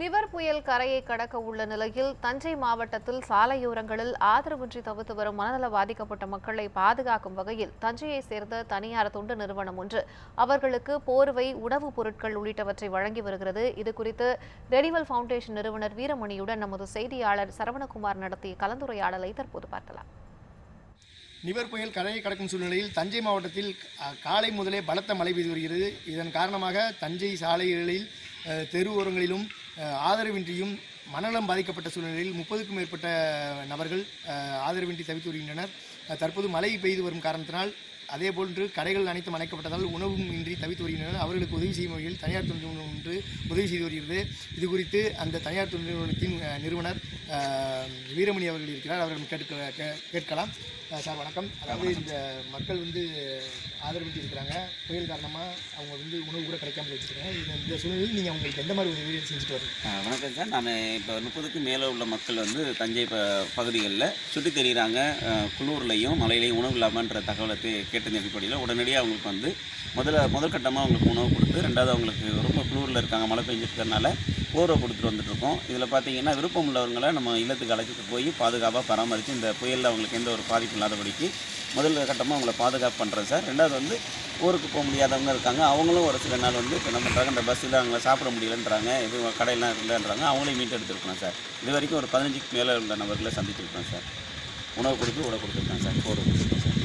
நிவர் புயல் கரையை கடக்க உள்ள நிலையில் தஞ்சை மாவட்டத்தில் சாலையோரங்களில் ஆதரவின்றி தவித்து வரும் மனநல பாதிக்கப்பட்ட மக்களை பாதுகாக்கும் வகையில் தஞ்சையை சேர்ந்த தனியார் தொண்டு நிறுவனம் ஒன்று அவர்களுக்கு போர்வை உணவுப் பொருட்கள் உள்ளிட்டவற்றை வழங்கி வருகிறது. இது குறித்து ரெனிவல் ஃபவுண்டேஷன் நிறுவனர் வீரமணியுடன் நமது செய்தியாளர் சரவணகுமார் நடத்திய கலந்துரையாடலை தற்போது பார்க்கலாம். நிவர் புயல் கரையை கடக்கும் சூழ்நிலையில் தஞ்சை மாவட்டத்தில் காலை முதலே பலத்த மழை பெய்து வருகிறது. இதன் காரணமாக தஞ்சை சாலைகளில் தெருவோரங்களிலும் ஆதரவின்றியும் மனநலம் பாதிக்கப்பட்ட சூழ்நிலையில் 30க்கும் மேற்பட்ட நபர்கள் ஆதரவின்றி தவித்து வருகின்றனர். தற்போது மழை பெய்து வரும் காரணத்தினால் அதேபோன்று கடைகள் அனைத்தும் அணைக்கப்பட்டதால் உணவும் இன்றி தவித்து வருகின்றனர். அவர்களுக்கு உதவி செய்யும் வகையில் தனியார் தொண்டு நிறுவனம் ஒன்று உதவி செய்து வருகிறது. இது குறித்து அந்த தனியார் தொண்டு நிறுவனத்தின் நிறுவனர் வீரமணி அவர்கள் இருக்கிறார். அவர்கள் கேட்கலாம். சார் வணக்கம். அதாவது இந்த மக்கள் வந்து ஆதரவிட்டு இருக்கிறாங்க, புயல் காரணமாக அவங்க வந்து உணவு கூட கிடைக்காமல் வச்சுருக்காங்க. இந்த சூழ்நிலையில் நீங்கள் அவங்களுக்கு எந்த மாதிரி உதவி செஞ்சுட்டு வரீங்க? வணக்கம் சார். நான் இப்போ 30க்கும் மேலே உள்ள மக்கள் வந்து தஞ்சை பகுதிகளில் சுற்றி தெரிகிறாங்க. குளூர்லையும் மலையிலையும் உணவு இல்லாமன்ற தகவலை கேட்ட அடிப்படையில் உடனடியாக அவங்களுக்கு வந்து முதல் கட்டமாக அவங்களுக்கு உணவு கொடுத்து, ரெண்டாவது அவங்களுக்கு ரொம்ப குளூரில் இருக்காங்க, மழை பெஞ்சிருக்கிறதுனால போர்வை கொடுத்துட்டு வந்துட்டுருக்கோம். இதில் பார்த்தீங்கன்னா விருப்பம் உள்ளவங்களை நம்ம இல்லத்துக்கு அழைச்சிட்டு போய் பாதுகாப்பாக பராமரித்து இந்த புயலில் அவங்களுக்கு எந்த ஒரு பாதிப்பு இல்லாதபடிக்கு முதல் கட்டமாக அவங்கள பாதுகாப்பு பண்ணுறேன் சார். ரெண்டாவது வந்து ஊருக்கு போக முடியாதவங்க இருக்காங்க, அவங்களும் ஒரு சில நாள் வந்து என்ன பண்ணுறாங்க, இந்த பஸ்ஸில் அவங்கள சாப்பிட முடியலன்றாங்க, எதுவும் கடையெல்லாம் இல்லைன்றாங்க, அவங்களையும் மீட் எடுத்துருக்கணும் சார். இது வரைக்கும் ஒரு 15க்கு மேலே இருந்த நபர்களை சந்திச்சிருக்கோம் சார். உணவு கொடுத்து உணவு கொடுத்துருக்கேன் சார், போர்வை கொடுத்துருக்கோம் சார்.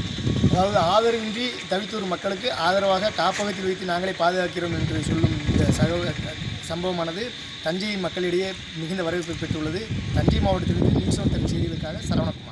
அதாவது ஆதரவின்றி தவித்து வரும் மக்களுக்கு ஆதரவாக காப்பகத்தில் வைத்து நாங்களே பாதுகாக்கிறோம் என்று சொல்லும் இந்த சம்பவமானது தஞ்சை மக்களிடையே மிகுந்த வரவேற்பை பெற்றுள்ளது. தஞ்சை மாவட்டத்திலிருந்து நியூஸ் ஒன் தன் செய்திகளுக்காக சரவணன்.